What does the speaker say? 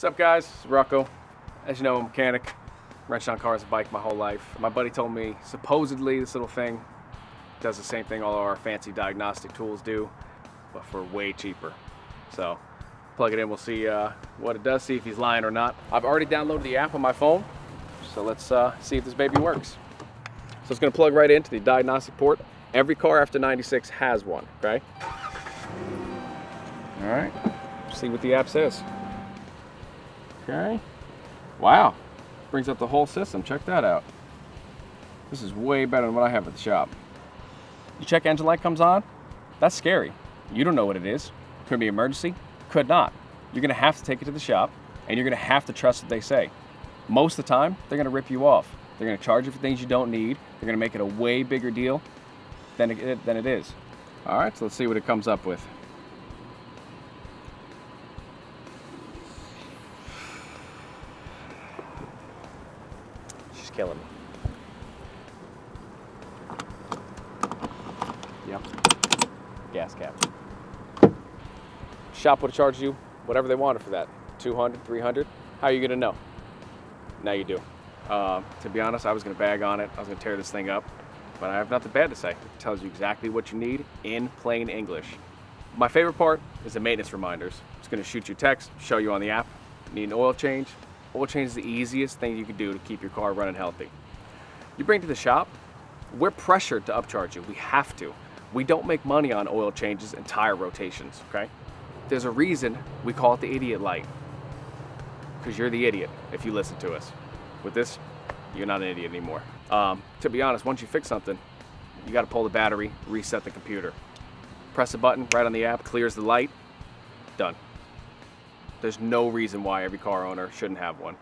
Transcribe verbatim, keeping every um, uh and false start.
What's up, guys? It's Rocco. As you know, I'm a mechanic. Wrenched on cars and bike my whole life. My buddy told me supposedly this little thing does the same thing all our fancy diagnostic tools do, but for way cheaper. So plug it in, we'll see uh, what it does, see if he's lying or not. I've already downloaded the app on my phone, so let's uh, see if this baby works. So it's gonna plug right into the diagnostic port. Every car after ninety-six has one, okay? All right, see what the app says. Okay, wow, brings up the whole system. Check that out. This is way better than what I have at the shop. You check engine light comes on, that's scary. You don't know what it is. Could be emergency, could not. You're gonna have to take it to the shop and you're gonna have to trust what they say. Most of the time, they're gonna rip you off. They're gonna charge you for things you don't need. They're gonna make it a way bigger deal than it, than it is. All right, so let's see what it comes up with. She's killing me. Yep, gas cap. Shop would have charged you whatever they wanted for that, two hundred, three hundred. How are you gonna know? Now you do. Uh, to be honest, I was gonna bag on it. I was gonna tear this thing up, but I have nothing bad to say. It tells you exactly what you need in plain English. My favorite part is the maintenance reminders. It's gonna shoot you text, show you on the app. Need an oil change? Oil change is the easiest thing you can do to keep your car running healthy. You bring it to the shop, we're pressured to upcharge you. We have to. We don't make money on oil changes and tire rotations, okay? There's a reason we call it the idiot light, because you're the idiot if you listen to us. With this, you're not an idiot anymore. Um, to be honest, once you fix something, you gotta pull the battery, reset the computer. Press a button right on the app, clears the light, done. There's no reason why every car owner shouldn't have one.